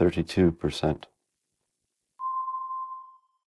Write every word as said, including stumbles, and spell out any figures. thirty-two percent.